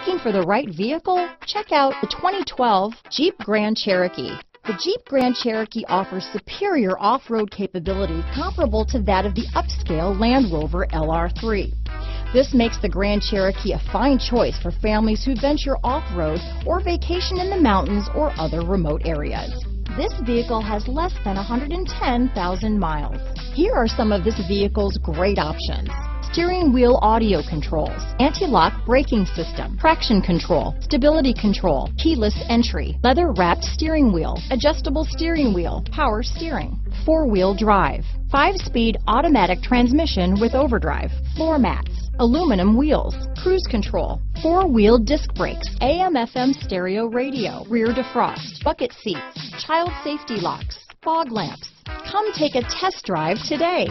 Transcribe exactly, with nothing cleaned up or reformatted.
Looking for the right vehicle? Check out the twenty twelve Jeep Grand Cherokee. The Jeep Grand Cherokee offers superior off-road capability comparable to that of the upscale Land Rover L R three. This makes the Grand Cherokee a fine choice for families who venture off-road or vacation in the mountains or other remote areas. This vehicle has less than one hundred ten thousand miles. Here are some of this vehicle's great options: steering wheel audio controls, anti-lock braking system, traction control, stability control, keyless entry, leather-wrapped steering wheel, adjustable steering wheel, power steering, four-wheel drive, five-speed automatic transmission with overdrive, floor mats, aluminum wheels, cruise control, four-wheel disc brakes, A M F M stereo radio, rear defrost, bucket seats, child safety locks, fog lamps. Come take a test drive today.